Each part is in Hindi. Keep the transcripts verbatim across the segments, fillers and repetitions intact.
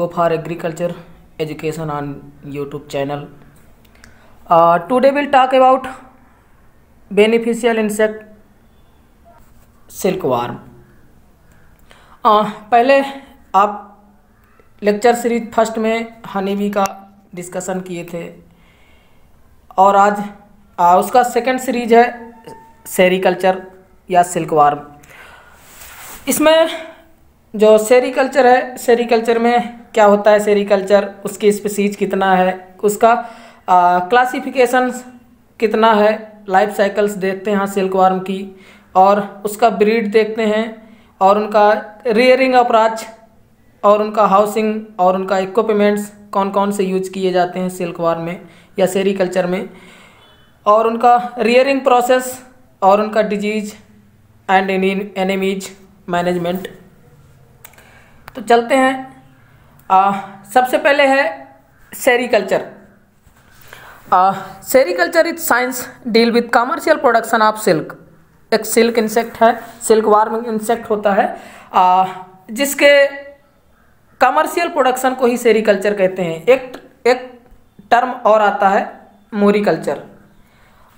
Go for Agriculture Education on YouTube channel. Uh, today we'll talk about beneficial insect silkworm. uh, पहले आप लेक्चर सीरीज फर्स्ट में हनीबी का डिस्कशन किए थे और आज आ, उसका सेकंड सीरीज है सेरीकल्चर या सिल्कवार्म. इसमें जो सेरीकल्चर है, सेरीकल्चर में क्या होता है, सेरीकल्चर उसकी स्पीसीज कितना है, उसका क्लासिफिकेशन कितना है, लाइफ साइकिल्स देखते हैं हाँ सिल्कवार्म की, और उसका ब्रीड देखते हैं और उनका रियरिंग अपराच और उनका हाउसिंग और उनका इक्विपमेंट्स कौन कौन से यूज किए जाते हैं सिल्कवार्म में या सेरीकल्चर में, और उनका रियरिंग प्रोसेस और उनका डिजीज एंड एनेमीज मैनेजमेंट. तो चलते हैं. आ, सबसे पहले है sericulture. Sericulture is science deal with commercial production of silk. एक सिल्क इंसेक्ट है, सिल्कवार्म इंसेक्ट होता है, आ, जिसके कमर्शियल प्रोडक्शन को ही सेरीकल्चर कहते हैं. एक एक टर्म और आता है मोरीकल्चर.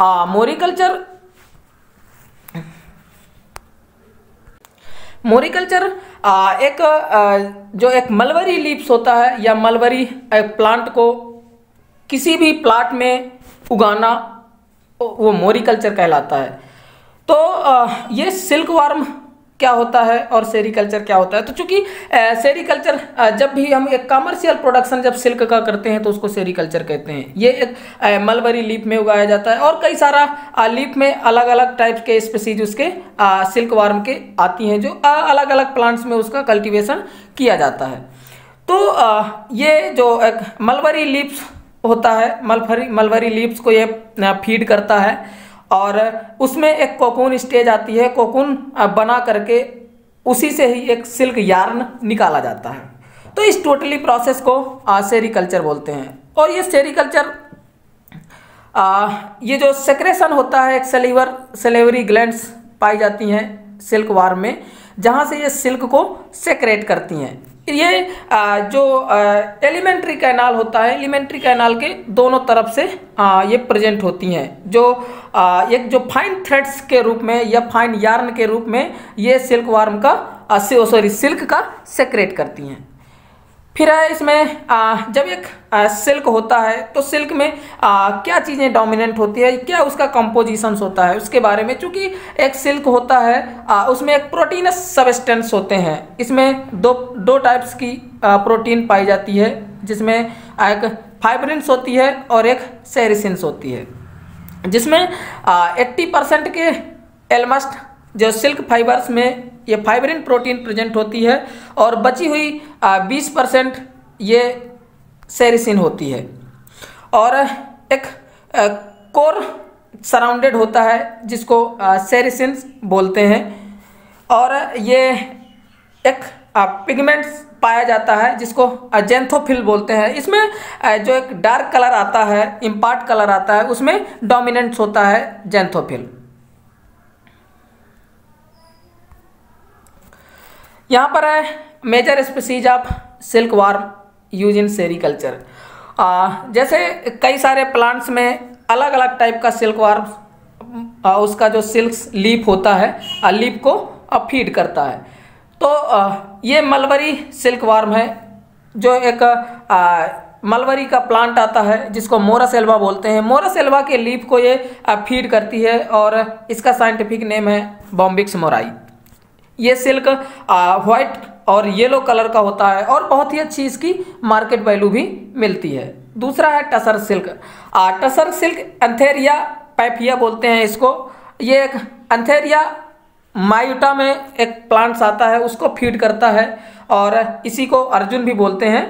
आ मोरीकल्चर मोरीकल्चर एक आ, जो एक मलबरी लीव्स होता है या मलबरी एक प्लांट को किसी भी प्लांट में उगाना, वो मोरीकल्चर कहलाता है. तो आ, ये सिल्कवार्म क्या होता है और सेरीकल्चर क्या होता है. तो चूंकि सेरीकल्चर जब भी हम एक कमर्शियल प्रोडक्शन जब सिल्क का करते हैं तो उसको सेरीकल्चर कहते हैं. ये एक मलबरी लीफ में उगाया जाता है और कई सारा लीफ में अलग अलग टाइप के स्पीसीज उसके सिल्कवार्म के आती हैं, जो अलग अलग प्लांट्स में उसका कल्टीवेशन किया जाता है. तो ये जो एक मलबरी लीव्स होता है, मलबरी मलबरी लीव्स को ये फीड करता है और उसमें एक कोकून स्टेज आती है. कोकून बना करके उसी से ही एक सिल्क यार्न निकाला जाता है. तो इस टोटली प्रोसेस को सेरीकल्चर बोलते हैं. और ये सेरीकल्चर ये जो सेक्रेशन होता है, एक सलीवर सलीवरी ग्लैंड्स पाई जाती हैं सिल्कवार्म में, जहाँ से ये सिल्क को सेक्रेट करती हैं. ये आ, जो एलिमेंट्री कैनाल होता है, एलिमेंट्री कैनाल के दोनों तरफ से आ, ये प्रेजेंट होती हैं, जो आ, एक जो फाइन थ्रेड्स के रूप में या फाइन यार्न के रूप में ये सिल्कवार्म का सॉरी सिल्क का सेक्रेट करती हैं. फिर है इसमें आ, जब एक आ, सिल्क होता है तो सिल्क में आ, क्या चीज़ें डोमिनेंट होती है, क्या उसका कंपोजिशंस होता है, उसके बारे में. चूँकि एक सिल्क होता है आ, उसमें एक प्रोटीनस सबस्टेंस होते हैं. इसमें दो दो टाइप्स की आ, प्रोटीन पाई जाती है, जिसमें एक फाइब्रिन्स होती है और एक सेरिसिन्स होती है, जिसमें एट्टी परसेंट के एलमस्ट जो सिल्क फाइबर्स में ये फाइब्रिन प्रोटीन प्रेजेंट होती है और बची हुई बीस परसेंट ये सेरिसिन होती है. और एक कोर सराउंडेड होता है जिसको सेरिसिन बोलते हैं, और ये एक पिगमेंट्स पाया जाता है जिसको जेंथोफिल बोलते हैं. इसमें जो एक डार्क कलर आता है, इम्पार्ट कलर आता है, उसमें डोमिनेंस होता है जेंथोफिल. यहाँ पर है major species of silkworm use in sericulture. जैसे कई सारे प्लांट्स में अलग अलग टाइप का सिल्कवार्म उसका जो सिल्क लीफ होता है, लीफ को फीड करता है. तो आ, ये मलबरी सिल्कवार्म है, जो एक आ, मलबरी का प्लांट आता है जिसको मोरस एल्वा बोलते हैं. मोरस एल्वा के लीफ को ये फीड करती है और इसका साइंटिफिक नेम है बॉम्बिक्स मोराई. ये सिल्क वाइट और येलो कलर का होता है और बहुत ही अच्छी इसकी मार्केट वैल्यू भी मिलती है. दूसरा है टसर सिल्क. आ, टसर सिल्क एंथेरिया पैफिया बोलते हैं इसको. ये एक एंथेरिया मायूटा में एक प्लांट्स आता है, उसको फीड करता है और इसी को अर्जुन भी बोलते हैं.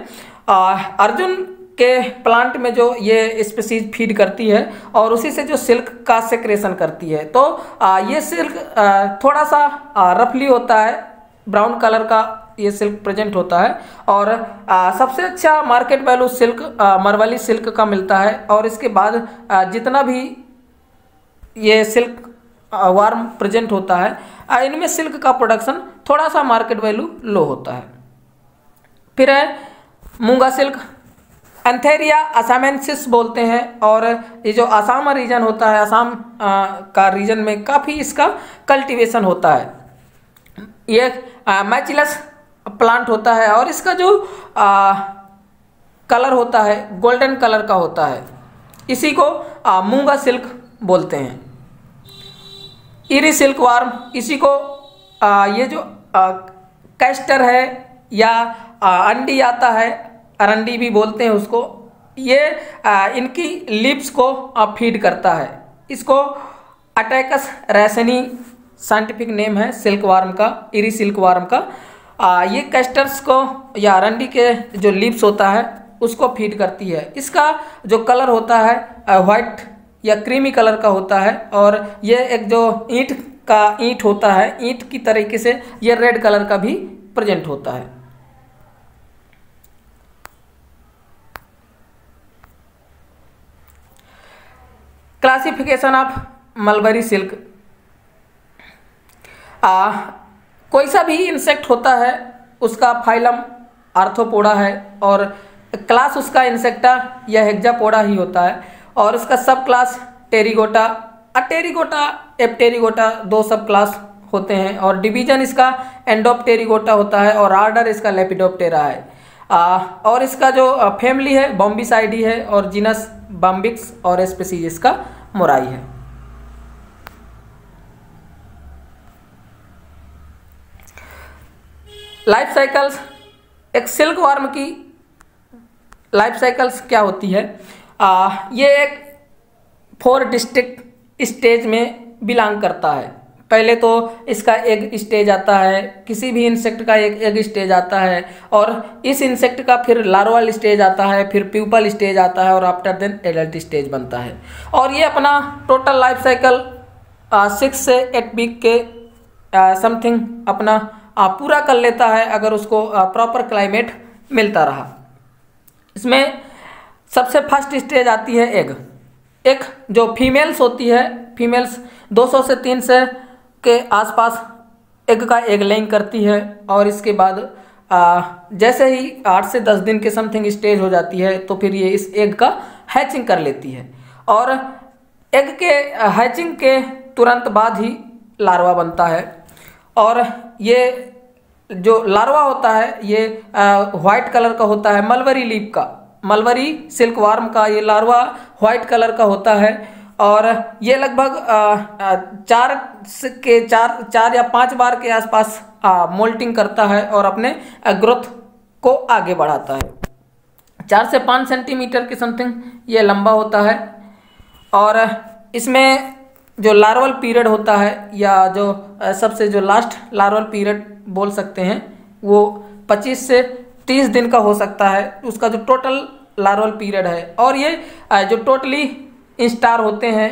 आ, अर्जुन के प्लांट में जो ये स्पीसीज फीड करती है और उसी से जो सिल्क का सेक्रेशन करती है. तो आ, ये सिल्क आ, थोड़ा सा आ, रफली होता है, ब्राउन कलर का ये सिल्क प्रेजेंट होता है और आ, सबसे अच्छा मार्केट वैल्यू सिल्क मरवाली सिल्क का मिलता है. और इसके बाद आ, जितना भी ये सिल्क आ, वार्म प्रेजेंट होता है, आ, इनमें सिल्क का प्रोडक्शन थोड़ा सा मार्केट वैल्यू लो होता है. फिर है मूंगा सिल्क एंथेरिया असामेंसिस बोलते हैं। और ये जो आसाम रीजन होता है, आसाम का रीजन में काफ़ी इसका कल्टीवेशन होता है। ये मैचिलस प्लांट होता है और इसका जो आ, कलर होता है गोल्डन कलर का होता है। इसी को आ, मूंगा सिल्क बोलते हैं। इरी सिल्क वार्म, इसी को आ, ये जो आ, कैस्टर है या आ, अंडी आता है, अरंडी भी बोलते हैं उसको। ये आ, इनकी लिप्स को आ, फीड करता है। इसको अटैकस रैसनी साइंटिफिक नेम है सिल्क वार्म का, इरी सिल्क वार्म का। आ, ये कैस्टर्स को या अरंडी के जो लिप्स होता है उसको फीड करती है। इसका जो कलर होता है वाइट या क्रीमी कलर का होता है। और ये एक जो ईंट का ईंट होता है, ईंट की तरीके से ये रेड कलर का भी प्रेजेंट होता है। Classification of mulberry silk. आ, कोई सा भी इंसेक्ट होता है उसका फाइलम आर्थ्रोपोडा है और क्लास उसका इंसेक्टा या हेक्सापोडा ही होता है। और उसका सब क्लास टेरिगोटा, अटेरिगोटा, एप्टेरिगोटा दो सब क्लास होते हैं। और डिवीजन इसका एंडोप्टेरिगोटा होता है और आर्डर इसका लेपिडोप्टेरा है। आ, और इसका जो फैमिली है बॉम्बिसाइडी है और जीनस बॉम्बिक्स और स्पीसीज इसका मोराई है। Life cycles. एक सिल्क वर्म की लाइफ साइकिल्स क्या होती है? आ, ये एक फोर डिस्ट्रिक्ट स्टेज में बिलोंग करता है। पहले तो इसका एग स्टेज आता है, किसी भी इंसेक्ट का एक एग स्टेज आता है। और इस इंसेक्ट का फिर लार्वल स्टेज आता है, फिर प्यूपल स्टेज आता है और आफ्टर देन एडल्ट स्टेज बनता है। और ये अपना टोटल लाइफ साइकिल सिक्स से एट वीक के समथिंग अपना आ, पूरा कर लेता है अगर उसको प्रॉपर क्लाइमेट मिलता रहा। इसमें सबसे फर्स्ट स्टेज आती है एग। एक जो फीमेल्स होती है, फीमेल्स दो सौ से तीन सौ के आसपास एग का एग लेइंग करती है। और इसके बाद आ, जैसे ही आठ से दस दिन के समथिंग स्टेज हो जाती है तो फिर ये इस एग का हैचिंग कर लेती है। और एग के हैचिंग के तुरंत बाद ही लार्वा बनता है। और ये जो लार्वा होता है ये वाइट कलर का होता है, मलबरी लीफ का, मलबरी सिल्क वार्म का ये लार्वा वाइट कलर का होता है। और ये लगभग चार के चार चार या पाँच बार के आसपास मोल्टिंग करता है और अपने ग्रोथ को आगे बढ़ाता है। चार से पाँच सेंटीमीटर के समथिंग ये लंबा होता है। और इसमें जो लार्वल पीरियड होता है या जो सबसे जो लास्ट लार्वल पीरियड बोल सकते हैं वो पच्चीस से तीस दिन का हो सकता है, उसका जो टोटल लार्वल पीरियड है। और ये जो टोटली इंस्टार होते हैं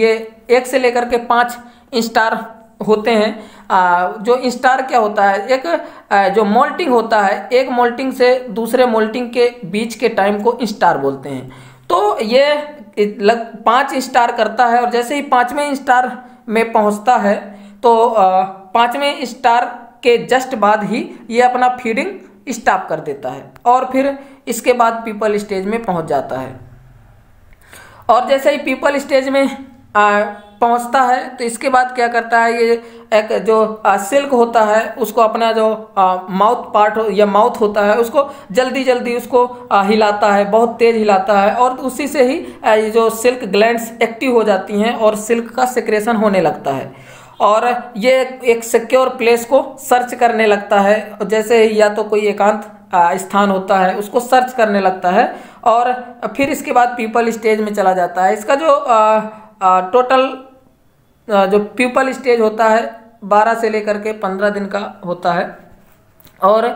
ये एक से लेकर के पाँच इंस्टार होते हैं। जो इंस्टार क्या होता है, एक जो मोल्टिंग होता है, एक मोल्टिंग से दूसरे मोल्टिंग के बीच के टाइम को इंस्टार बोलते हैं। तो ये लग पाँच इंस्टार करता है और जैसे ही पाँचवें इंस्टार में पहुंचता है तो पाँचवें इंस्टार के जस्ट बाद ही ये अपना फीडिंग स्टॉप कर देता है और फिर इसके बाद पीपल स्टेज में पहुंच जाता है। और जैसे ही पीपल स्टेज में आ, पहुंचता है तो इसके बाद क्या करता है, ये एक जो आ, सिल्क होता है उसको अपना जो माउथ पार्ट या माउथ होता है उसको जल्दी जल्दी उसको आ, हिलाता है, बहुत तेज़ हिलाता है। और उसी से ही आ, ये जो सिल्क ग्लैंड्स एक्टिव हो जाती हैं और सिल्क का सेक्रेशन होने लगता है। और ये एक सिक्योर प्लेस को सर्च करने लगता है, जैसे या तो कोई एकांत स्थान होता है उसको सर्च करने लगता है। और फिर इसके बाद पीपल स्टेज में चला जाता है। इसका जो टोटल जो प्यूपल स्टेज होता है बारह से लेकर के पंद्रह दिन का होता है। और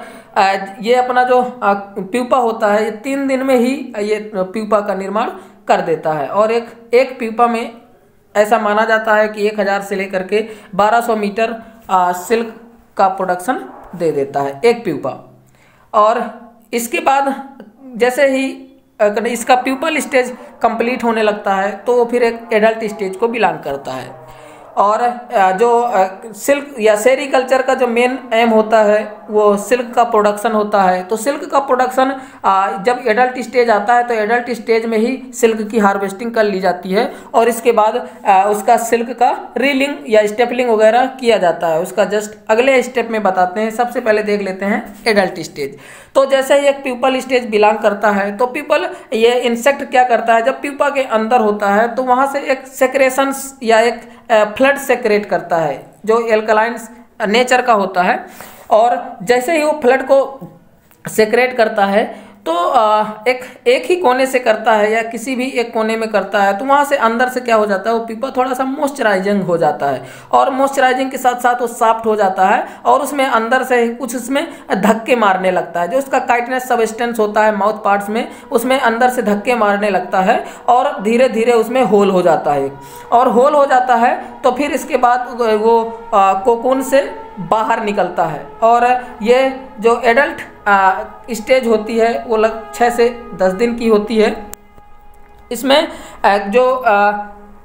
ये अपना जो प्यूपा होता है ये तीन दिन में ही ये प्यूपा का निर्माण कर देता है। और एक एक प्यूपा में ऐसा माना जाता है कि एक हज़ार से लेकर के बारह सौ मीटर सिल्क का प्रोडक्शन दे देता है एक प्यूपा। और इसके बाद जैसे ही इसका प्यूपल स्टेज कंप्लीट होने लगता है तो वो फिर एक एडल्ट स्टेज को बिलोंग करता है। और जो सिल्क या सेरीकल्चर का जो मेन एम होता है वो सिल्क का प्रोडक्शन होता है। तो सिल्क का प्रोडक्शन जब एडल्ट स्टेज आता है तो एडल्ट स्टेज में ही सिल्क की हार्वेस्टिंग कर ली जाती है और इसके बाद उसका सिल्क का रीलिंग या स्टेपलिंग वगैरह किया जाता है। उसका जस्ट अगले स्टेप में बताते हैं। सबसे पहले देख लेते हैं एडल्ट स्टेज। तो जैसे ही एक प्यूपल स्टेज बिलोंग करता है तो पीपल ये इंसेक्ट क्या करता है, जब प्यूपा के अंदर होता है तो वहाँ से एक सेक्रेशन या एक फ्लड सेक्रेट करता है जो एल्कलाइन नेचर का होता है। और जैसे ही वो फ्लड को सेक्रेट करता है तो एक एक ही कोने से करता है या किसी भी एक कोने में करता है तो वहाँ से अंदर से क्या हो जाता है, वो पीपा थोड़ा सा मॉइस्चराइजिंग हो जाता है और मॉइस्चराइजिंग के साथ साथ वो सॉफ्ट हो जाता है और उसमें अंदर से कुछ उसमें धक्के मारने लगता है। जो उसका काइटनेस सबस्टेंस होता है माउथ पार्ट्स में, उसमें अंदर से धक्के मारने लगता है और धीरे धीरे उसमें होल हो जाता है और होल हो जाता है तो फिर इसके बाद वो कोकून से बाहर निकलता है। और ये जो एडल्ट स्टेज होती है वो लगभग छः से दस दिन की होती है। इसमें जो आ,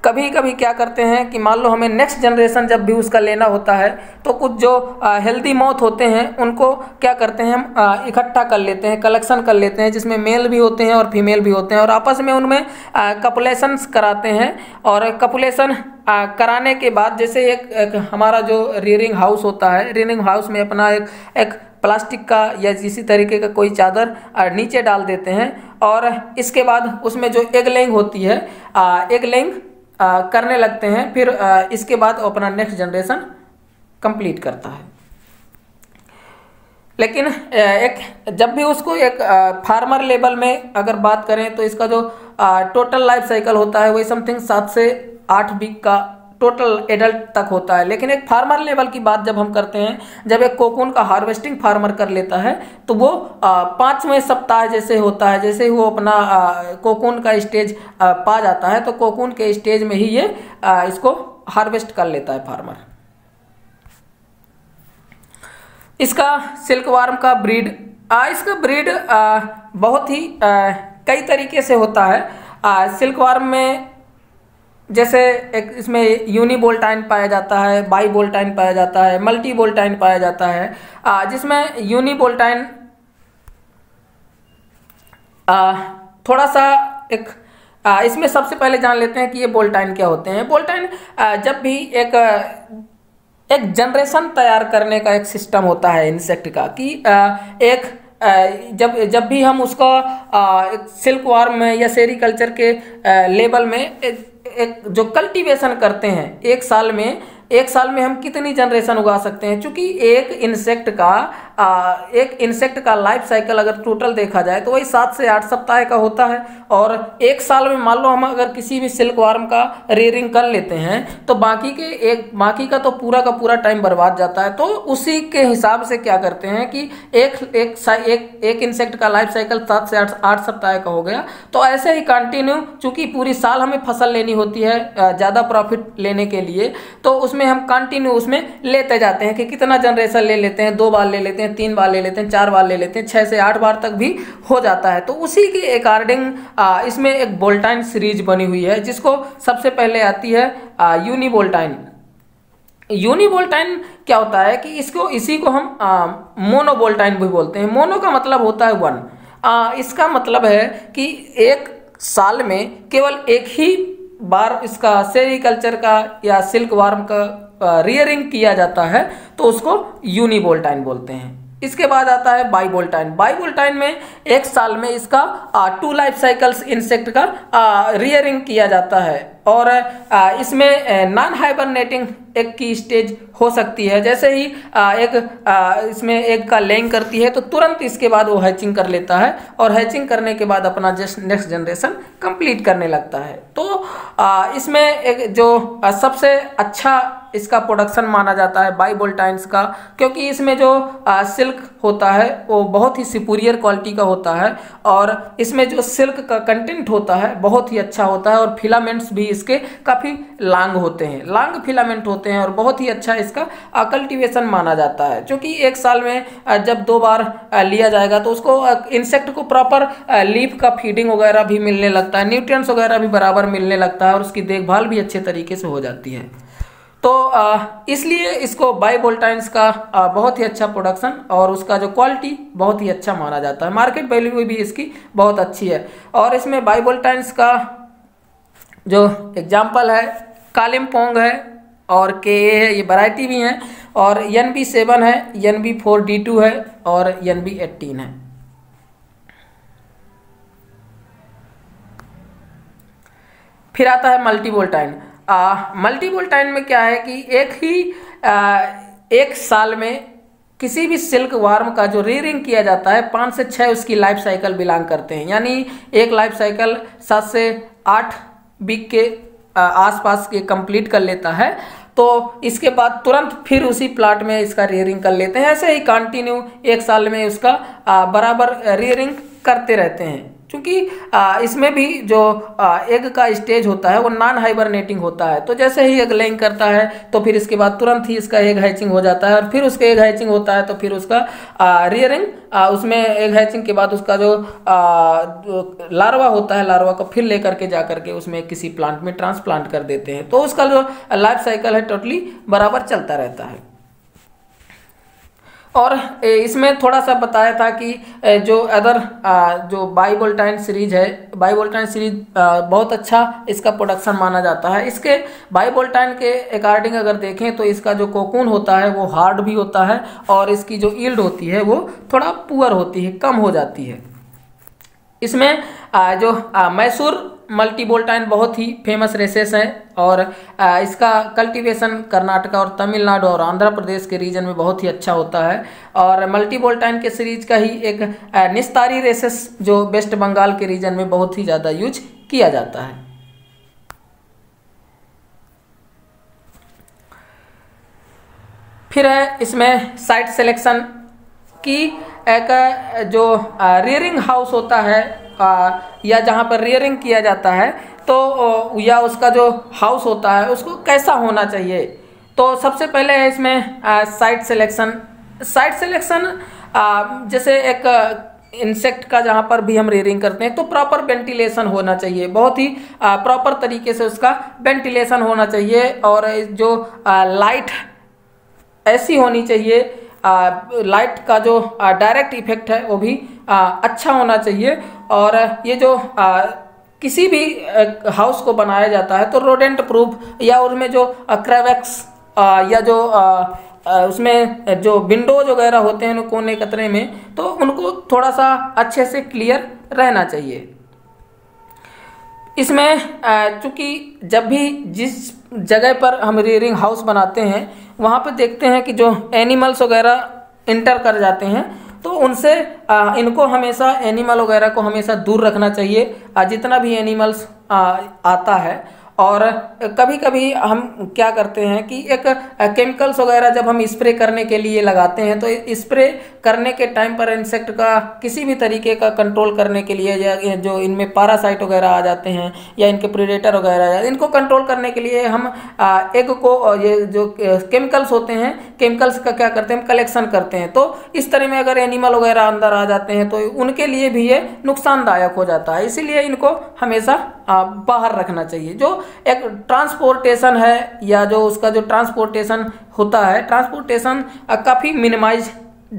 कभी कभी क्या करते हैं कि मान लो हमें नेक्स्ट जनरेशन जब भी उसका लेना होता है तो कुछ जो हेल्दी मॉथ होते हैं उनको क्या करते हैं हम इकट्ठा कर लेते हैं, कलेक्शन कर लेते हैं, जिसमें मेल भी होते हैं और फीमेल भी होते हैं और आपस में उनमें कपुलेशंस कराते हैं। और कपुलेशन आ, कराने के बाद जैसे एक, एक हमारा जो रियरिंग हाउस होता है, रियरिंग हाउस में अपना एक एक प्लास्टिक का या इसी तरीके का कोई चादर नीचे डाल देते हैं और इसके बाद उसमें जो एग लेइंग होती है आ, एग लेइंग करने लगते हैं। फिर आ, इसके बाद अपना नेक्स्ट जनरेशन कंप्लीट करता है। लेकिन एक जब भी उसको एक फार्मर लेवल में अगर बात करें तो इसका जो आ, टोटल लाइफ साइकिल होता है वही समथिंग सात से आठ वीक का टोटल एडल्ट तक होता है। लेकिन एक फार्मर लेवल की बात जब हम करते हैं, जब एक कोकून का हार्वेस्टिंग फार्मर कर लेता है तो वो पाँचवें सप्ताह जैसे होता है, जैसे ही वो अपना आ, कोकून का स्टेज आ, पा जाता है तो कोकून के स्टेज में ही ये आ, इसको हार्वेस्ट कर लेता है फार्मर। इसका सिल्कवर्म का ब्रीड आ, इसका ब्रीड आ, बहुत ही आ, कई तरीके से होता है। सिल्कवर्म में जैसे एक इसमें यूनिबोल्टाइन पाया जाता है, बाईबोल्टाइन पाया जाता है, मल्टीबोल्टाइन पाया जाता है। आ, जिसमें यूनिबोल्टाइन थोड़ा सा एक आ, इसमें सबसे पहले जान लेते हैं कि ये बोल्टाइन क्या होते हैं। बोल्टाइन आ, जब भी एक एक जनरेशन तैयार करने का एक सिस्टम होता है इंसेक्ट का कि आ, एक जब जब भी हम उसको सिल्कवर्म में या सेरीकल्चर के लेवल में एक, एक जो कल्टीवेशन करते हैं एक साल में, एक साल में हम कितनी जनरेशन उगा सकते हैं। चूँकि एक इंसेक्ट का आ, एक इंसेक्ट का लाइफ साइकिल अगर टोटल देखा जाए तो वही सात से आठ सप्ताह का होता है और एक साल में मान लो हम अगर किसी भी सिल्कवर्म का रेयरिंग कर लेते हैं तो बाकी के एक बाकी का तो पूरा का पूरा टाइम बर्बाद जाता है। तो उसी के हिसाब से क्या करते हैं कि एक एक एक, एक इंसेक्ट का लाइफ साइकिल सात से आठ आठ सप्ताह का हो गया तो ऐसे ही कंटिन्यू, चूँकि पूरी साल हमें फसल लेनी होती है ज़्यादा प्रॉफिट लेने के लिए, तो उसमें हम कंटिन्यू उसमें लेते जाते हैं कि कितना जनरेशन ले लेते हैं, दो बार ले लेते हैं, तीन बार ले लेते हैं, चार बार ले लेते हैं, छः से आठ बार तक भी हो जाता है। तो उसी के अकॉर्डिंग इसमें एक बोल्टाइन सीरीज बनी हुई है जिसको सबसे पहले आती है यूनिबोल्टाइन। यूनिबोल्टाइन क्या होता है कि इसको इसी को हम मोनोबोल्टाइन भी बोलते हैं। मोनो का मतलब होता है वन। आ, इसका मतलब है कि एक साल में केवल एक ही बार इसका सेरीकल्चर का या सिल्कवर्म का रियरिंग किया जाता है तो उसको यूनिबोल्टाइन बोलते हैं। इसके बाद आता है बाईबोल्टाइन। बाईबोल्टाइन में एक साल में इसका टू लाइफ साइकिल्स इंसेक्ट का रियरिंग किया जाता है और आ, इसमें नॉन हाइबरनेटिंग एक की स्टेज हो सकती है। जैसे ही आ, एक आ, इसमें एक का लेइंग करती है तो तुरंत इसके बाद वो हैचिंग कर लेता है और हैचिंग करने के बाद अपना जस्ट नेक्स्ट जनरेशन कंप्लीट करने लगता है। तो आ, इसमें एक जो आ, सबसे अच्छा इसका प्रोडक्शन माना जाता है बाईबोल्टाइन्स का, क्योंकि इसमें जो आ, सिल्क होता है वो बहुत ही सुपीरियर क्वालिटी का होता है और इसमें जो सिल्क का कंटेंट होता है बहुत ही अच्छा होता है और फिलामेंट्स भी इसके काफ़ी लॉन्ग होते हैं, लॉन्ग फिलामेंट होते हैं और बहुत ही अच्छा इसका कल्टीवेशन माना जाता है। क्योंकि एक साल में जब दो बार लिया जाएगा तो उसको इंसेक्ट को प्रॉपर लीफ का फीडिंग वगैरह भी मिलने लगता है, न्यूट्रिएंट्स वगैरह भी बराबर मिलने लगता है और उसकी देखभाल भी अच्छे तरीके से हो जाती है। तो इसलिए इसको बाइवोल्टाइंस का बहुत ही अच्छा प्रोडक्शन और उसका जो क्वालिटी बहुत ही अच्छा माना जाता है, मार्केट वैल्यू भी इसकी बहुत अच्छी है। और इसमें बाइवोल्टाइंस का जो एग्जाम्पल है कालिम्पोंग है और के ए, ये वैरायटी भी हैं, और एन बी सेवन है, N B four D two है और एन बी एट्टीन है। फिर आता है मल्टीवोल्टाइन। मल्टीवोल्टाइन में क्या है कि एक ही आ, एक साल में किसी भी सिल्क वार्म का जो रीरिंग किया जाता है पाँच से छः उसकी लाइफ साइकिल बिलोंग करते हैं, यानी एक लाइफ साइकिल सात से आठ वीक के आसपास के कंप्लीट कर लेता है। तो इसके बाद तुरंत फिर उसी प्लाट में इसका रीरिंग कर लेते हैं, ऐसे ही कंटिन्यू एक साल में उसका आ, बराबर रीरिंग करते रहते हैं। क्योंकि इसमें भी जो एग का स्टेज होता है वो नॉन हाइबरनेटिंग होता है, तो जैसे ही एग लेइंग करता है तो फिर इसके बाद तुरंत ही इसका एग हैचिंग हो जाता है, और फिर उसके एग हैचिंग होता है तो फिर उसका रियरिंग, उसमें एग हैचिंग के बाद उसका जो लार्वा होता है लार्वा को फिर लेकर के जा करके उसमें किसी प्लांट में ट्रांसप्लांट कर देते हैं। तो उसका जो लाइफ साइकिल है टोटली बराबर चलता रहता है। और इसमें थोड़ा सा बताया था कि जो अदर जो बाइवोल्टाइन सीरीज है, बाइवोल्टाइन सीरीज बहुत अच्छा इसका प्रोडक्शन माना जाता है। इसके बाइवोल्टाइन के अकॉर्डिंग अगर देखें तो इसका जो कोकून होता है वो हार्ड भी होता है और इसकी जो यील्ड होती है वो थोड़ा पुअर होती है, कम हो जाती है। इसमें जो मैसूर मल्टीवोल्टाइन बहुत ही फेमस रेसेस है और इसका कल्टीवेशन कर्नाटका और तमिलनाडु और आंध्र प्रदेश के रीजन में बहुत ही अच्छा होता है। और मल्टीवोल्टाइन के सीरीज का ही एक निस्तारी रेसेस जो वेस्ट बंगाल के रीजन में बहुत ही ज़्यादा यूज किया जाता है। फिर है इसमें साइट सिलेक्शन की एक जो रियरिंग हाउस होता है आ, या जहाँ पर रियरिंग किया जाता है तो या उसका जो हाउस होता है उसको कैसा होना चाहिए। तो सबसे पहले है इसमें आ, साइट सिलेक्शन। साइट सिलेक्शन जैसे एक इंसेक्ट का जहाँ पर भी हम रियरिंग करते हैं तो प्रॉपर वेंटिलेशन होना चाहिए, बहुत ही प्रॉपर तरीके से उसका वेंटिलेशन होना चाहिए। और जो आ, लाइट ऐसी होनी चाहिए, लाइट का जो डायरेक्ट इफेक्ट है वो भी आ, अच्छा होना चाहिए। और ये जो आ, किसी भी हाउस को बनाया जाता है तो रोडेंट प्रूफ या उनमें जो क्रैवेक्स या जो आ, आ, उसमें जो विंडोज वगैरह होते हैं कोने कतरे में तो उनको थोड़ा सा अच्छे से क्लियर रहना चाहिए। इसमें चूँकि जब भी जिस जगह पर हम रियरिंग हाउस बनाते हैं वहाँ पर देखते हैं कि जो एनिमल्स वगैरह इंटर कर जाते हैं तो उनसे आ, इनको हमेशा एनिमल वगैरह को हमेशा दूर रखना चाहिए, जितना भी एनिमल्स आ, आता है। और कभी कभी हम क्या करते हैं कि एक केमिकल्स वगैरह जब हम स्प्रे करने के लिए लगाते हैं तो स्प्रे करने के टाइम पर इंसेक्ट का किसी भी तरीके का कंट्रोल करने के लिए या जो इनमें पैरासाइट वगैरह आ जाते हैं या इनके प्रेडेटर वगैरह, इनको कंट्रोल करने के लिए हम एग को ये जो केमिकल्स होते हैं केमिकल्स का क्या करते हैं हम कलेक्शन करते हैं। तो इस तरह में अगर एनिमल वगैरह अंदर आ जाते हैं तो उनके लिए भी ये नुकसानदायक हो जाता है, इसीलिए इनको हमेशा बाहर रखना चाहिए। जो एक ट्रांसपोर्टेशन है या जो उसका जो ट्रांसपोर्टेशन होता है, ट्रांसपोर्टेशन काफ़ी मिनिमाइज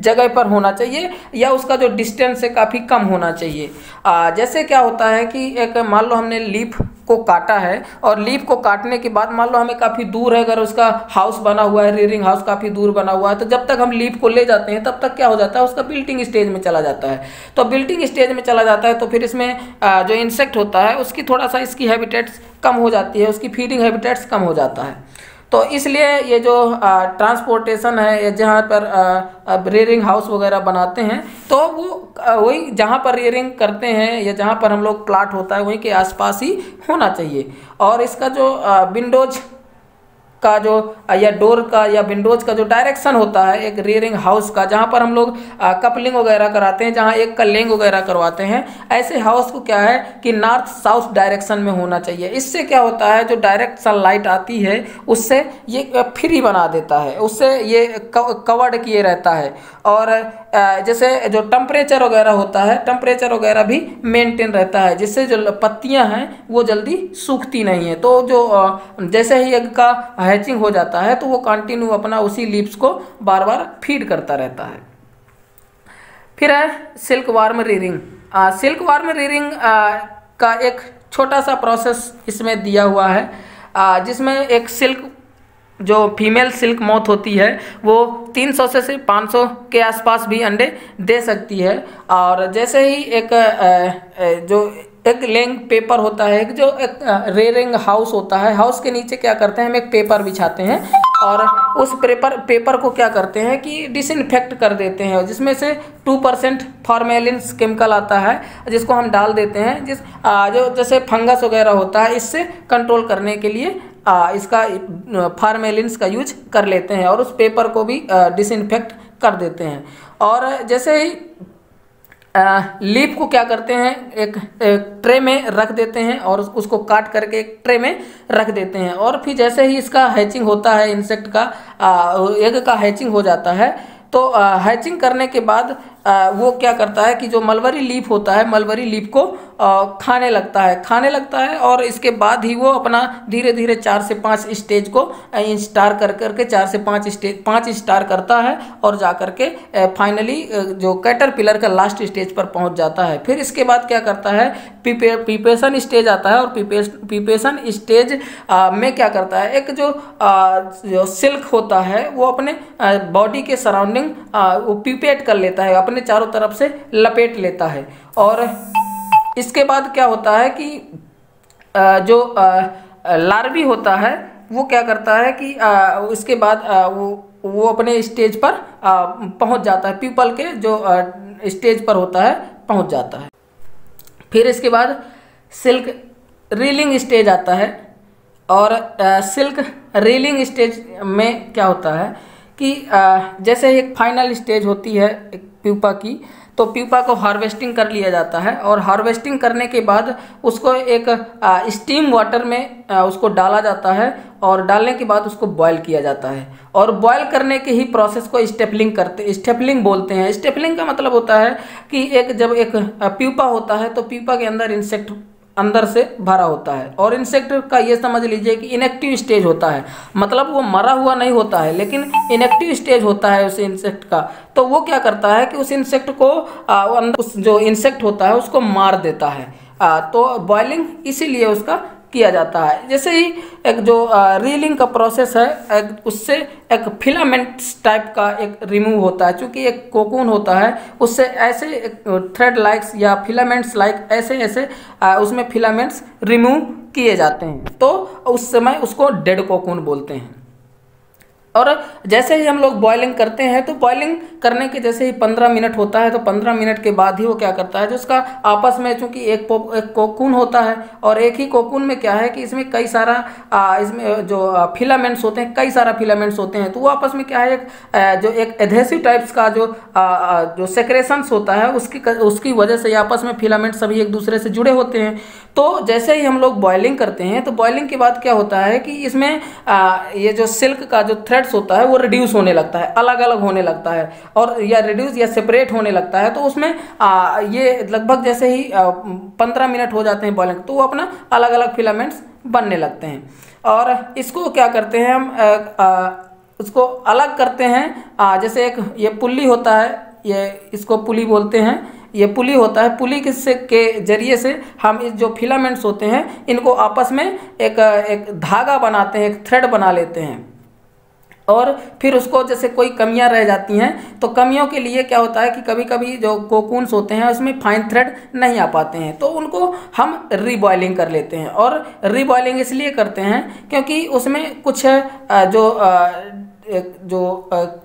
जगह पर होना चाहिए या उसका जो डिस्टेंस से काफ़ी कम होना चाहिए। आ, जैसे क्या होता है कि एक मान लो हमने लीफ को काटा है और लीफ को काटने के बाद मान लो हमें काफ़ी दूर है, अगर उसका हाउस बना हुआ है रियरिंग हाउस काफ़ी दूर बना हुआ है तो जब तक हम लीफ को ले जाते हैं तब तक क्या हो जाता है उसका बिल्टिंग स्टेज में चला जाता है। तो बिल्टिंग स्टेज में चला जाता है तो फिर इसमें आ, जो इंसेक्ट होता है उसकी थोड़ा सा इसकी हैबिटेट्स कम हो जाती है, उसकी फीडिंग हैबिटेट्स कम हो जाता है। तो इसलिए ये जो ट्रांसपोर्टेशन है जहाँ पर रियरिंग हाउस वगैरह बनाते हैं तो वो वही जहाँ पर रियरिंग करते हैं या जहाँ पर हम लोग प्लाट होता है वहीं के आसपास ही होना चाहिए। और इसका जो विंडोज का जो या डोर का या विंडोज का जो डायरेक्शन होता है एक रियरिंग हाउस का, जहाँ पर हम लोग कपलिंग वगैरह कराते हैं, जहाँ एक कलिंग वगैरह करवाते हैं, ऐसे हाउस को क्या है कि नॉर्थ साउथ डायरेक्शन में होना चाहिए। इससे क्या होता है जो डायरेक्ट सनलाइट आती है उससे ये फ्री बना देता है, उससे ये कवर्ड किए रहता है। और जैसे जो टेम्परेचर वगैरह होता है टेम्परेचर वगैरह भी मेनटेन रहता है, जिससे जो पत्तियाँ हैं वो जल्दी सूखती नहीं है। तो जो जैसे ही एग का हैचिंग हो जाता है तो वो कंटिन्यू अपना उसी लीव्स को बार बार फीड करता रहता है। फिर है silk worm rearing. Silk worm rearing का एक छोटा सा प्रोसेस इसमें दिया हुआ है, आ, जिसमें एक सिल्क जो फीमेल सिल्क मॉथ होती है वो तीन सौ से से पाँच सौ के आसपास भी अंडे दे सकती है। और जैसे ही एक आ, जो एक लेंग पेपर होता है, जो एक रेयरिंग हाउस होता है, हाउस के नीचे क्या करते हैं हम एक पेपर बिछाते हैं और उस पेपर पेपर को क्या करते हैं कि डिसइंफेक्ट कर देते हैं, जिसमें से टू परसेंट फॉर्मेलिन केमिकल आता है जिसको हम डाल देते हैं, जिस आ, जो जैसे फंगस वगैरह होता है इससे कंट्रोल करने के लिए आ, इसका फॉर्मेलिन का यूज कर लेते हैं और उस पेपर को भी डिसइंफेक्ट कर देते हैं। और जैसे ही लीफ को क्या करते हैं एक, एक ट्रे में रख देते हैं और उसको काट करके एक ट्रे में रख देते हैं। और फिर जैसे ही इसका हैचिंग होता है, इंसेक्ट का एग का हैचिंग हो जाता है, तो हैचिंग करने के बाद आ, वो क्या करता है कि जो मलबरी लीफ होता है मलबरी लीफ को आ, खाने लगता है खाने लगता है और इसके बाद ही वो अपना धीरे धीरे चार से पाँच स्टेज को स्टार कर करके चार से पाँच स्टेज पाँच स्टार करता है और जा करके फाइनली जो कैटरपिलर का लास्ट स्टेज पर पहुंच जाता है। फिर इसके बाद क्या करता है पीपे पीपेशन स्टेज आता है और पीपे पीपेशन स्टेज में क्या करता है एक जो, आ, जो सिल्क होता है वो अपने बॉडी के सराउंडिंग वो पीपेट कर लेता है, अपने चारों तरफ से लपेट लेता है। और इसके बाद क्या होता है कि जो लार्वी होता है वो क्या करता है कि इसके बाद वो वो अपने स्टेज पर पहुंच जाता है, पीपल के जो स्टेज पर होता है पहुंच जाता है। फिर इसके बाद सिल्क रीलिंग स्टेज आता है और सिल्क रीलिंग स्टेज में क्या होता है कि जैसे एक फाइनल स्टेज होती है प्यूपा की, तो प्यूपा को हार्वेस्टिंग कर लिया जाता है और हार्वेस्टिंग करने के बाद उसको एक आ, स्टीम वाटर में आ, उसको डाला जाता है और डालने के बाद उसको बॉयल किया जाता है। और बॉयल करने के ही प्रोसेस को स्टेपलिंग करते स्टेपलिंग बोलते हैं। स्टेपलिंग का मतलब होता है कि एक जब एक प्यूपा होता है तो प्यूपा के अंदर इंसेक्ट अंदर से भरा होता है और इंसेक्ट का ये समझ लीजिए कि इनएक्टिव स्टेज होता है, मतलब वो मरा हुआ नहीं होता है लेकिन इनएक्टिव स्टेज होता है उस इंसेक्ट का। तो वो क्या करता है कि उस इंसेक्ट को आ, उस जो इंसेक्ट होता है उसको मार देता है। आ, तो बॉइलिंग इसीलिए उसका किया जाता है। जैसे ही एक जो रीलिंग का प्रोसेस है एक उससे एक फिलामेंट्स टाइप का एक रिमूव होता है, चूँकि एक कोकून होता है उससे ऐसे थ्रेड लाइक्स या फिलामेंट्स लाइक ऐसे ऐसे आ, उसमें फिलामेंट्स रिमूव किए जाते हैं, तो उस समय उसको डेड कोकून बोलते हैं। और जैसे ही हम लोग बॉइलिंग करते हैं तो बॉइलिंग करने के जैसे ही पंद्रह मिनट होता है तो पंद्रह मिनट के बाद ही वो क्या करता है जो उसका आपस में चूँकि एक, एक कोकून होता है और एक ही कोकून में क्या है कि इसमें कई सारा आ, इसमें जो फिलामेंट्स होते हैं कई सारा फिलामेंट्स होते हैं, तो वो आपस में क्या है एक जो एक एधेसिव टाइप्स का जो आ, जो सेक्रेशंस होता है उसकी उसकी वजह से आपस में फिलामेंट्स सभी एक दूसरे से जुड़े होते हैं। तो जैसे ही हम लोग बॉइलिंग करते हैं तो बॉइलिंग के बाद क्या होता है कि इसमें आ, ये जो सिल्क का जो थ्रेड्स होता है वो रिड्यूस होने लगता है, अलग अलग होने लगता है और या रिड्यूस या सेपरेट होने लगता है। तो उसमें आ, ये लगभग जैसे ही पंद्रह मिनट हो जाते हैं बॉइलिंग तो वो अपना अलग अलग फिलामेंट्स बनने लगते हैं। और इसको क्या करते हैं हम आ, आ, उसको अलग करते हैं। आ, जैसे एक ये पुल्ली होता है, ये इसको पुली बोलते हैं, ये पुली होता है, पुली किससे के जरिए से हम इस जो फिलामेंट्स होते हैं इनको आपस में एक एक धागा बनाते हैं, एक थ्रेड बना लेते हैं। और फिर उसको जैसे कोई कमियां रह जाती हैं तो कमियों के लिए क्या होता है कि कभी कभी जो कोकून्स होते हैं उसमें फाइन थ्रेड नहीं आ पाते हैं तो उनको हम रीबॉइलिंग कर लेते हैं। और रीबॉइलिंग इसलिए करते हैं क्योंकि उसमें कुछ जो जो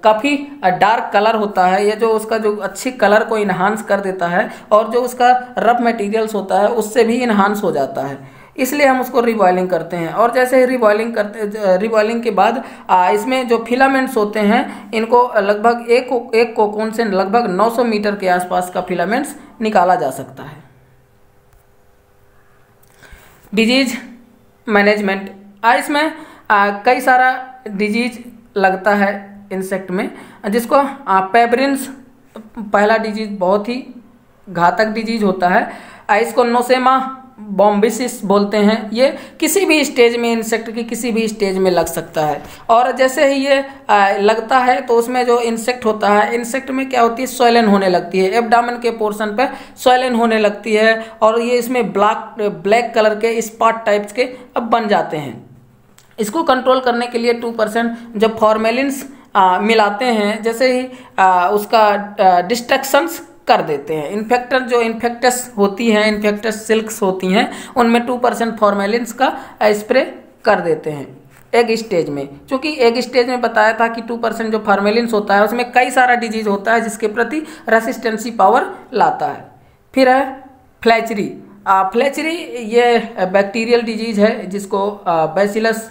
काफ़ी डार्क कलर होता है या जो उसका जो अच्छी कलर को इन्हांस कर देता है और जो उसका रफ मटेरियल्स होता है उससे भी इन्हांस हो जाता है, इसलिए हम उसको रीबॉइलिंग करते हैं। और जैसे ही रीबॉइलिंग करते रीबॉइलिंग के बाद आ, इसमें जो फिलामेंट्स होते हैं इनको लगभग एक एक कोकून से लगभग नौ सौ मीटर के आसपास का फिलामेंट्स निकाला जा सकता है। डिजीज मैनेजमेंट, आ, इसमें आ, कई सारा डिजीज लगता है इंसेक्ट में, जिसको पेब्रिन्स पहला डिजीज बहुत ही घातक डिजीज होता है। इसको नोसेमा बॉम्बिसिस बोलते हैं। ये किसी भी स्टेज में, इंसेक्ट की किसी भी स्टेज में लग सकता है। और जैसे ही ये आ, लगता है तो उसमें जो इंसेक्ट होता है, इंसेक्ट में क्या होती है, स्वैलन होने लगती है, एब्डामन के पोर्शन पे स्वैलन होने लगती है और ये इसमें ब्लैक ब्लैक कलर के स्पॉट टाइप्स के अब बन जाते हैं। इसको कंट्रोल करने के लिए टू परसेंट जब फॉर्मेलिन्स मिलाते हैं, जैसे ही आ, उसका डिस्ट्रक्शंस कर देते हैं। इन्फेक्टर जो इन्फेक्टस होती हैं, इन्फेक्टस सिल्क्स होती हैं, उनमें टू परसेंट फॉर्मेलिन्स का स्प्रे कर देते हैं एग स्टेज में। क्योंकि एग स्टेज में बताया था कि टू परसेंट जो फॉर्मेलिन्स होता है उसमें कई सारा डिजीज होता है जिसके प्रति रेसिस्टेंसी पावर लाता है। फिर है फ्लैचरी। फ्लैचरी ये बैक्टीरियल डिजीज है जिसको बैसिलस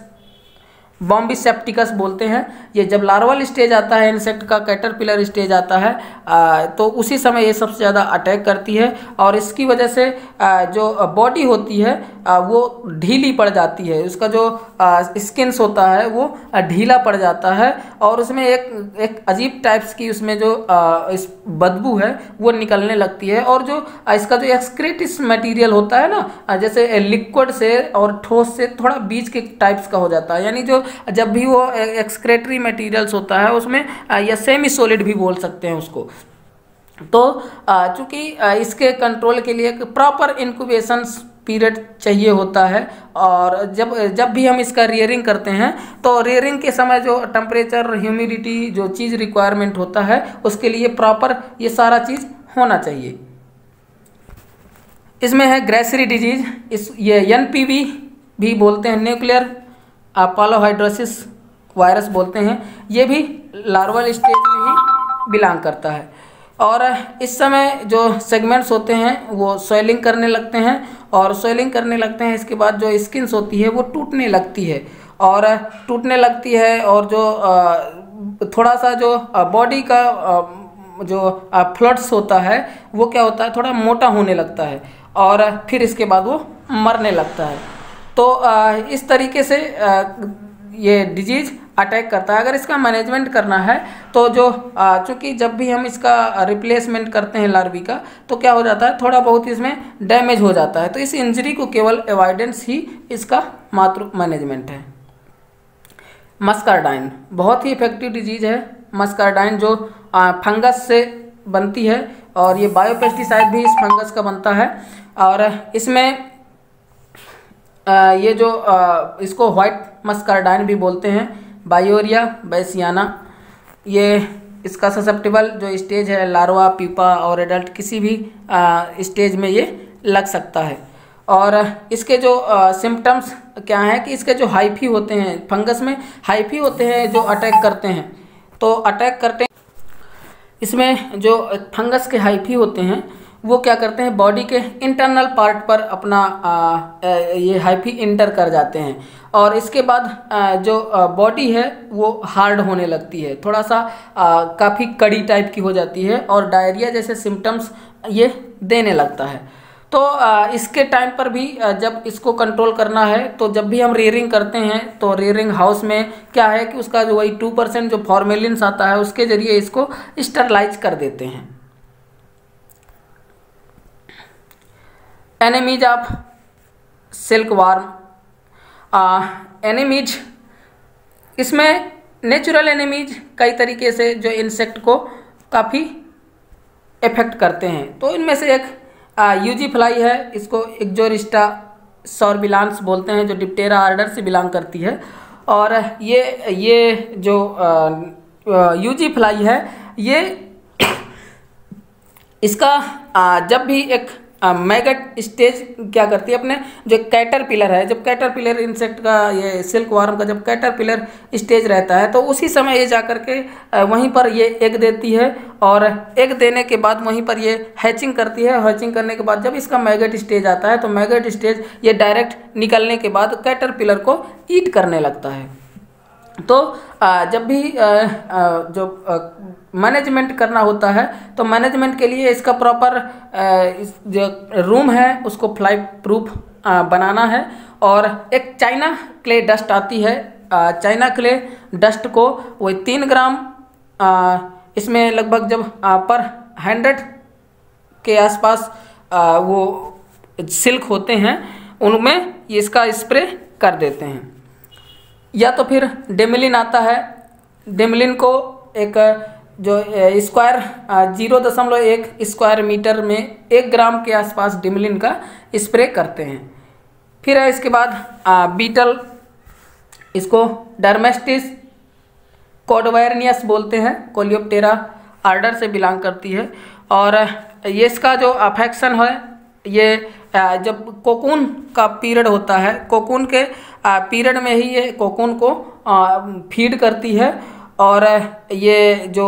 बॉम्बिसेप्टिकस बोलते हैं। ये जब लार्वल स्टेज आता है, इंसेक्ट का कैटरपिलर स्टेज आता है, आ, तो उसी समय ये सबसे ज़्यादा अटैक करती है और इसकी वजह से आ, जो बॉडी होती है आ, वो ढीली पड़ जाती है। उसका जो स्किन्स होता है वो ढीला पड़ जाता है और उसमें एक एक अजीब टाइप्स की उसमें जो आ, इस बदबू है वो निकलने लगती है। और जो इसका जो एक्सक्रीटिस मटीरियल होता है ना, जैसे लिक्विड से और ठोस से थोड़ा बीच के टाइप्स का हो जाता है, यानी जो जब भी वो एक्सक्रेटरी मटेरियल्स होता है उसमें, या सेमी सॉलिड भी बोल सकते हैं उसको। तो चूंकि इसके कंट्रोल के लिए प्रॉपर इनक्यूबेशन पीरियड चाहिए होता है और जब जब भी हम इसका रियरिंग करते हैं तो रियरिंग के समय जो टेम्परेचर, ह्यूमिडिटी, जो चीज़ रिक्वायरमेंट होता है उसके लिए प्रॉपर ये सारा चीज़ होना चाहिए। इसमें है ग्रेसरी डिजीज। इस ये एन पी वी भी बोलते हैं, न्यूक्लियर अपोलोहाइड्रोसिस वायरस बोलते हैं। ये भी लार्वल स्टेज में ही बिलोंग करता है और इस समय जो सेगमेंट्स होते हैं वो सोइलिंग करने लगते हैं और सोइलिंग करने लगते हैं। इसके बाद जो स्किन्स होती है वो टूटने लगती है और टूटने लगती है और जो थोड़ा सा जो बॉडी का जो फ्लड्स होता है वो क्या होता है, थोड़ा मोटा होने लगता है और फिर इसके बाद वो मरने लगता है। तो इस तरीके से ये डिजीज़ अटैक करता है। अगर इसका मैनेजमेंट करना है तो जो चूँकि जब भी हम इसका रिप्लेसमेंट करते हैं लार्वी का, तो क्या हो जाता है, थोड़ा बहुत इसमें डैमेज हो जाता है। तो इस इंजरी को केवल अवॉइडेंस ही इसका मात्र मैनेजमेंट है। मस्कार्डाइन बहुत ही इफेक्टिव डिजीज़ है। मस्कार्डाइन जो फंगस से बनती है और ये बायोपेस्टिसाइड भी इस फंगस का बनता है और इसमें आ, ये जो आ, इसको व्हाइट मस्कार्डाइन भी बोलते हैं, बायोरिया बैसियाना। ये इसका ससेप्टेबल जो स्टेज है, लार्वा, पीपा और एडल्ट किसी भी स्टेज में ये लग सकता है। और इसके जो सिम्टम्स क्या हैं कि इसके जो हाइफी होते हैं, फंगस में हाइफी होते हैं जो अटैक करते हैं, तो अटैक करते हैं। इसमें जो फंगस के हाइफी होते हैं वो क्या करते हैं, बॉडी के इंटरनल पार्ट पर अपना आ, ये हाइफी इंटर कर जाते हैं और इसके बाद आ, जो बॉडी है वो हार्ड होने लगती है, थोड़ा सा काफ़ी कड़ी टाइप की हो जाती है और डायरिया जैसे सिम्टम्स ये देने लगता है। तो आ, इसके टाइम पर भी आ, जब इसको कंट्रोल करना है तो जब भी हम रेयरिंग करते हैं तो रेयरिंग हाउस में क्या है कि उसका जो वही टू परसेंट जो फॉर्मेलिन्स आता है उसके ज़रिए इसको स्टरलाइज कर देते हैं। Enemies of silkworm. एनेमीज, इसमें नेचुरल एनेमीज कई तरीके से जो इंसेक्ट को काफ़ी इफेक्ट करते हैं। तो इनमें से एक यूजी फ्लाई है, इसको एक्जोरिस्टा सोरबिलांस बोलते हैं, जो डिप्टेरा आर्डर से बिलोंग करती है। और ये ये जो यूजी फ्लाई है, ये इसका आ, जब भी एक मैगट स्टेज क्या करती है, अपने जो कैटरपिलर है, जब कैटरपिलर इंसेक्ट का, ये सिल्कवर्म का जब कैटरपिलर स्टेज रहता है तो उसी समय ये जा कर के वहीं पर ये एग देती है और एग देने के बाद वहीं पर ये हैचिंग करती है। हैचिंग करने के बाद जब इसका मैगट स्टेज आता है तो मैगट स्टेज ये डायरेक्ट निकलने के बाद कैटरपिलर को ईट करने लगता है। तो जब भी जो मैनेजमेंट करना होता है तो मैनेजमेंट के लिए इसका प्रॉपर जो रूम है उसको फ्लाई प्रूफ बनाना है। और एक चाइना क्ले डस्ट आती है, चाइना क्ले डस्ट को वो तीन ग्राम इसमें लगभग जब पर हंड्रेड के आसपास वो सिल्क होते हैं उनमें इसका स्प्रे कर देते हैं। या तो फिर डेमिलिन आता है, डेमिलिन को एक जो स्क्वायर जीरो दशमलव एक स्क्वायर मीटर में एक ग्राम के आसपास डेमिलिन का स्प्रे करते हैं। फिर है इसके बाद आ, बीटल, इसको डर्मेस्टिस कोडवायरनियस बोलते हैं, कोलियोप्टेरा आर्डर से बिलोंग करती है। और ये इसका जो अफेक्शन है, ये जब कोकून का पीरियड होता है, कोकून के पीरियड में ही ये कोकून को फीड करती है। और ये जो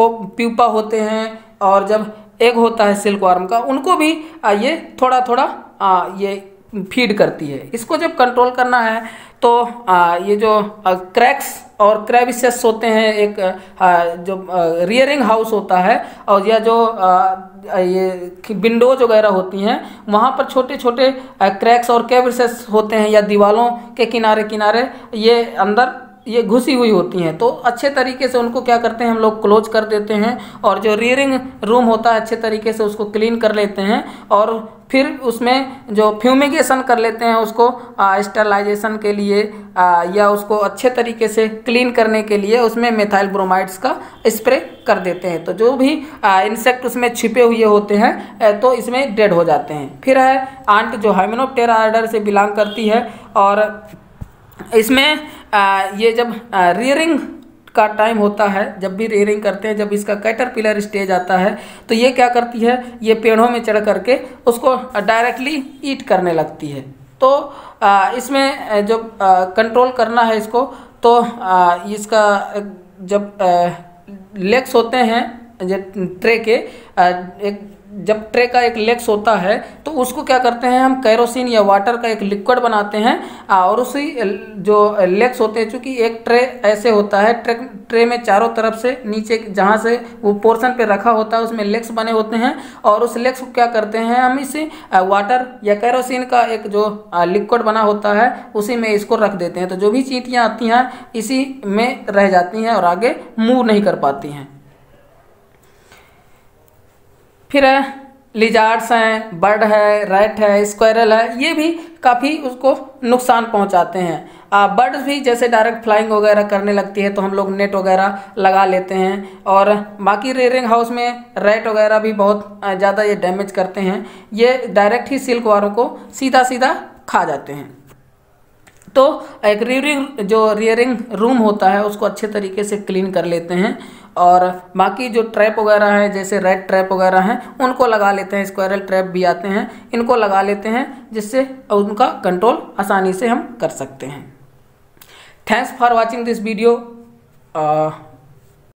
प्यूपा होते हैं और जब एग होता है सिल्कवर्म का, उनको भी ये थोड़ा थोड़ा ये फीड करती है। इसको जब कंट्रोल करना है तो आ, ये जो क्रैक्स और क्रैविसेस होते हैं, एक आ, जो आ, रियरिंग हाउस होता है और या जो आ, ये विंडोज वगैरह होती हैं, वहाँ पर छोटे छोटे क्रैक्स और क्रैविसेस होते हैं, या दीवालों के किनारे किनारे ये अंदर ये घुसी हुई होती हैं, तो अच्छे तरीके से उनको क्या करते हैं हम लोग क्लोज कर देते हैं। और जो रियरिंग रूम होता है अच्छे तरीके से उसको क्लीन कर लेते हैं, और फिर उसमें जो फ्यूमिगेशन कर लेते हैं उसको स्टरलाइजेशन के लिए आ, या उसको अच्छे तरीके से क्लीन करने के लिए उसमें मेथाइल ब्रोमाइड्स का स्प्रे कर देते हैं। तो जो भी इंसेक्ट उसमें छिपे हुए होते हैं तो इसमें डेड हो जाते हैं। फिर है आंट, जो हाइमेनोप्टेरा आर्डर से बिलोंग करती है, और इसमें आ, ये जब आ, रियरिंग का टाइम होता है, जब भी रियरिंग करते हैं, जब इसका कैटरपिलर स्टेज आता है, तो ये क्या करती है, ये पेड़ों में चढ़ करके उसको डायरेक्टली ईट करने लगती है। तो आ, इसमें जब कंट्रोल करना है इसको, तो आ, इसका जब आ, लेग्स होते हैं, जब ट्रे के आ, एक जब ट्रे का एक लेग्स होता है तो उसको क्या करते हैं हम कैरोसिन या वाटर का एक लिक्विड बनाते हैं, और उसी जो लेग्स होते हैं, चूँकि एक ट्रे ऐसे होता है, ट्रे ट्रे में चारों तरफ से नीचे जहाँ से वो पोर्शन पे रखा होता है उसमें लेग्स बने होते हैं, और उस लेग्स को क्या करते हैं हम इसी वाटर या कैरोसिन का एक जो लिक्विड बना होता है उसी में इसको रख देते हैं। तो जो भी चींटियाँ आती हैं इसी में रह जाती हैं और आगे मूव नहीं कर पाती हैं। फिर है लिजार्ड्स हैं, बर्ड है, रैट है, स्क्वायरल है, ये भी काफ़ी उसको नुकसान पहुंचाते हैं। बर्ड्स भी जैसे डायरेक्ट फ्लाइंग वगैरह करने लगती है तो हम लोग नेट वगैरह लगा लेते हैं। और बाकी रेयरिंग हाउस में रैट वगैरह भी बहुत ज़्यादा ये डैमेज करते हैं, ये डायरेक्ट ही सिल्कवर्म को सीधा सीधा खा जाते हैं। तो एक रियरिंग जो रियरिंग रूम होता है उसको अच्छे तरीके से क्लीन कर लेते हैं, और बाकी जो ट्रैप वगैरह हैं, जैसे रेड ट्रैप वगैरह हैं, उनको लगा लेते हैं, स्क्वायरल ट्रैप भी आते हैं, इनको लगा लेते हैं, जिससे उनका कंट्रोल आसानी से हम कर सकते हैं। Thanks for watching this video.